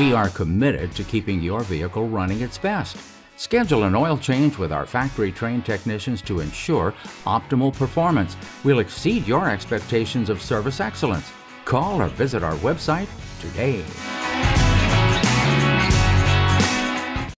We are committed to keeping your vehicle running its best. Schedule an oil change with our factory-trained technicians to ensure optimal performance. We'll exceed your expectations of service excellence. Call or visit our website today.